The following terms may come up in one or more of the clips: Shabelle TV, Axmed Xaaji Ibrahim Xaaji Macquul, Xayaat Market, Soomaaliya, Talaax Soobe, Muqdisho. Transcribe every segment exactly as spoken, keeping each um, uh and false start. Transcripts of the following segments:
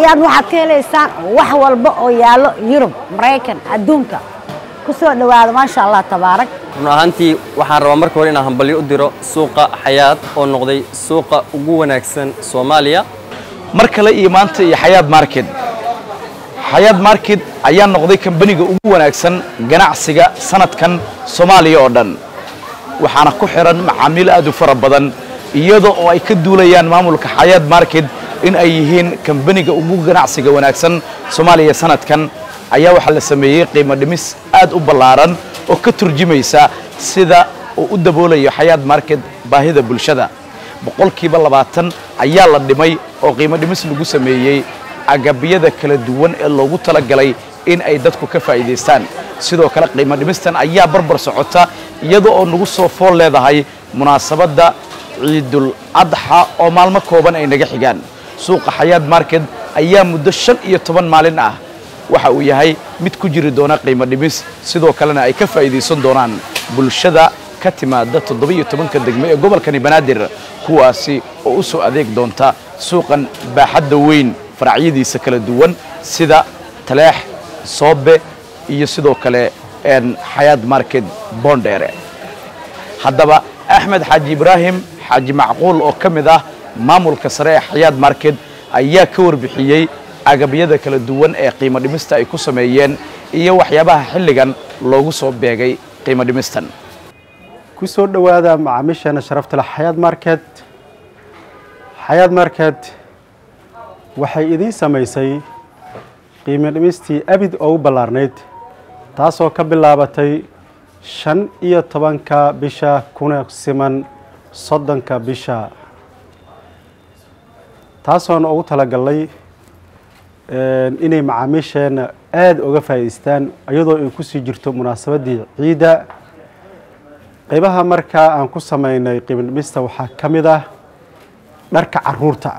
ayaad waxaad ka helaysaan wax walba oo yaalo Yurub Mareykan adduunka ku soo dhawaada ma sha Allah tabaarak runtii waxaan rabaa markii hore inaan hambalyo u diro suuqa Xayaat oo noqday suuqa ugu wanaagsan Soomaaliya marka la iimaanta iyo Xayaat Market Xayaat Market ayaa noqday company-ga ugu wanaagsan ganacsiga sanadkan Soomaaliya oo dhan waxaana ku xiran macaamiil aad u fara badan iyadoo oo ay ka duulayaan maamulka Xayaat Market in ay yihiin company-ga ugu ganacsiga wanaagsan Soomaaliya sanadkan ayaa waxa la sameeyay qiimo dhimis aad u ballaaran oo ka turjumaysa sida uu u daboolayo Xayaat Market baahida bulshada boqolkiiba labaatan ayaa la dhimay oo qiimo dhimis lagu sameeyay agabiyada kala duwan ee loogu talagalay in ay dadku ka faa'iideystaan sidoo kale qiimo dhimistan ayaa barbar socota iyadoo oo nagu soo fool leedahay munaasabada ciidul adha oo maalmo kooban ay naga xigaan suuqa Xayaat Market ayaa muddo shan iyo toban maalin ah waxa uu yahay mid ku jiri doona qiimo dhimis sidoo kalena ay ka faa'iideysan doonaan bulshada ka timaada toddoba iyo toban ka degmo ee gobolka Banaadir kuwaasi oo u soo adeeg doonta suuqan baaxadda weyn faracyadiisa kala duwan sida Talaax Soobe iyo sidoo kale een Xayaat Market Bondere haddaba Axmed Xaaji Ibrahim Xaaji Macquul oo kamid ah maamulka sare ee Xayaat Market ayaa ka warbixiyay agabiyada kala duwan ee qiimo dhimista ay ku sameeyeen iyo waxyaabaha xilligan loogu soo beegay qiimo dhimistan ku soo dhawaada macaamiishana sharafta leh Xayaat Market Xayaat Market waxay idin sameysay qiimo dhimistii abid oo ballaarneyd taasoo ka bilaabatay shan iyo tobanka bisha kuna siman soddonka bisha taasoo aan ugu talagalay inay macaamiisheena aad uga faa'iideystaan iyadoo ay ku sii jirto munaasabadii ciida qaybaha markaa aan ku sameynay qiimo dhimista waxaa ka mid ah dharka carruurta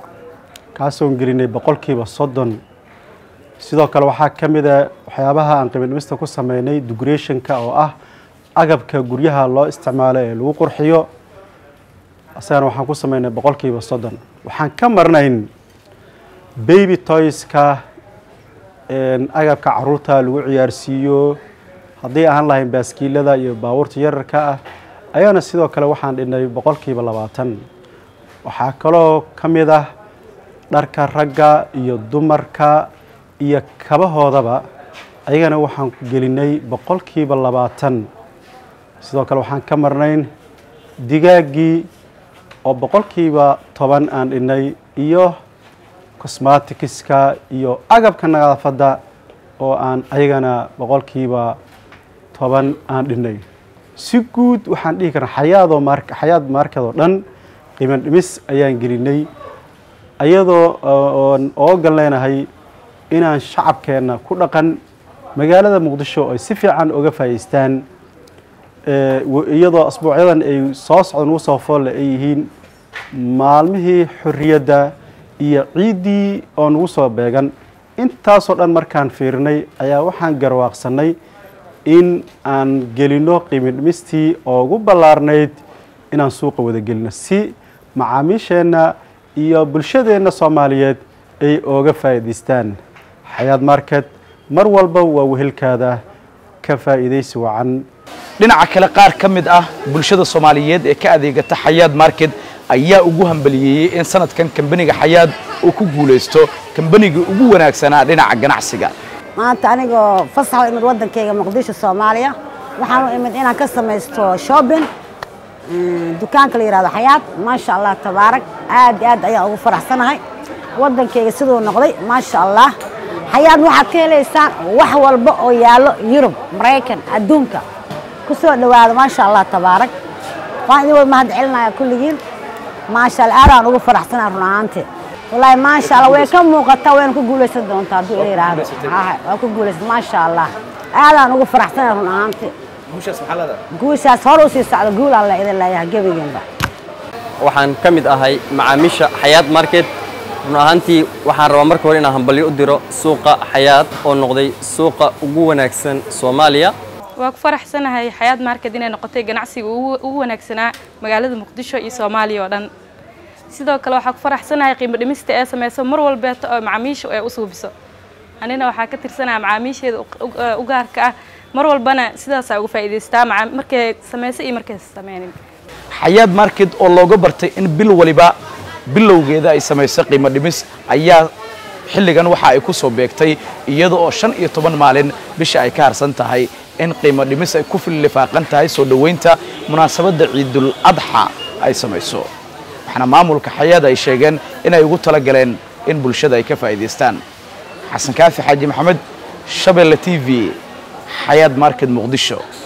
kaasoo gelinay boqolkiiba soddon sidoo kale waxaa ka mid ah waxyaabaha aan qiimo dhimista ku sameynay decoration-ka oo ah agabka guryaha loo isticmaalo ee lagu qurxiyo asana waxaan ku sameynay boqolkiiba soddon waxaan ka marnayn baby toys-ka ee agabka carruurta lagu ciyaarsiiyo haddii aan lahayn baaskiilada iyo baabuurta yararka ah ayaana sidoo kale waxaan dhinay boqolkiiba labaatan waxaa kaloo ka mid ah dharka ragga iyo dumarka iyo kabahoodaba ayagana waxaan gelinay boqolkiiba labaatan sidoo kale waxaan ka marnayn digaaggii oo boqolkiiba toban aan dhinay iyo cosmetics-ka iyo agabka nadaafadda oo aan ayagana boqolkiiba toban aan dhinay si guud waxaan dhihi karnaa Xayaat Market Xayaat Market oo dhan qiimo dhimis ayaan gelinay ayadoo oo galeynahay inaan shacabkeena ku dhaqan magaalada Muqdisho ay si fiican uga faa'iideystaan iyadoo asbuucyadan ay soo socdaan u soo fool ay yihiin maalmihii xurriyadda iyo ciidii oo nagu soo beegan intaasoo dhan markaan fiirnay ayaa waxaan garwaaqsanay in aan gelino qiimo dhimistii oo ugu ballaarneyd inaan suuqa wada gelino si macaamiisheena iyo bulshadeena Soomaaliyeed ay uga faa'iideystaan Xayaat Market mar walba waa wehelkaada ka faa'iideysi wacan dhinaca kale qaar ka mid ah bulshada Soomaaliyeed ee ka adeegata Xayaat Market ayaa ugu hambaliyay in sanadkan company-ga Xayaat uu ku guuleysto company-ga ugu wanaagsanaa dhinaca ganacsiga maanta anigoo fasaxo imid wadankayga Muqdisho Soomaaliya waxaan u imid inaan ka sameysto shopping dukaanka la yiraahdo Xayaat ma sha Allah tabaarak aad aad ayaa ugu faraxsanahay wadankayga sidoo noqday ma sha Allah Xayaat waxaad ka helaysaan wax walba oo yaalo Yurub Mareykan adduunka ku soo dhawaada ma sha Allah tabaarak faa'iido ma had cilnaa kulligiin ما شاء الله أنا أقول فرحتنا رنانتي والله ما شاء الله ويكم مقطع وين كقول يصدقون تابو إيراد آه وكقول ما شاء الله أنا أقول فرحتنا رنانتي قوش اسمح الله قوش أسهر وسيسعد قول الله إذا الله يعجبي جنبه وحن كمد أهاي مع مش Xayaat Market رنانتي وحن روامر كورينا هم بلي أدرى سوق Xayaat أو نقدي سوق وجو نكسن Soomaaliya وأكفرح سنة هاي Xayaat Market دينا نقطة جناسي وهو نكسنا مقالة مقدسة إسماعيلية ودن sidoo kale waxa ku faraxsanahay qiimo dhimista ee sameeyay mar walba macaamiisha ay u suubiso anina waxa ka tirsanahay macaamiisheeda u gaarka ah mar walbana sidaas ay uga faa'iideystaan markay sameeyay iyo markay sameeyeen Xayaat Market oo looga bartay in bil waliba bilowgeeda ay sameeyay qiimo dhimis ayaa xilligan waxa ay ku soo beegtay iyadoo shan iyo toban maalin bisha ay ka harsan tahay in qiimo dhimis ay ku fillifaaqan tahay soo dhaweynta munaasabada Ciidul Adha ay sameeyso waxana maamulka Xayaat ay sheegeen in ay ugu tala galeen in bulshada ay ka faa'iideystaan xasan kaafi xaaji maxamed Shabelle T V Xayaat Market Muqdisho.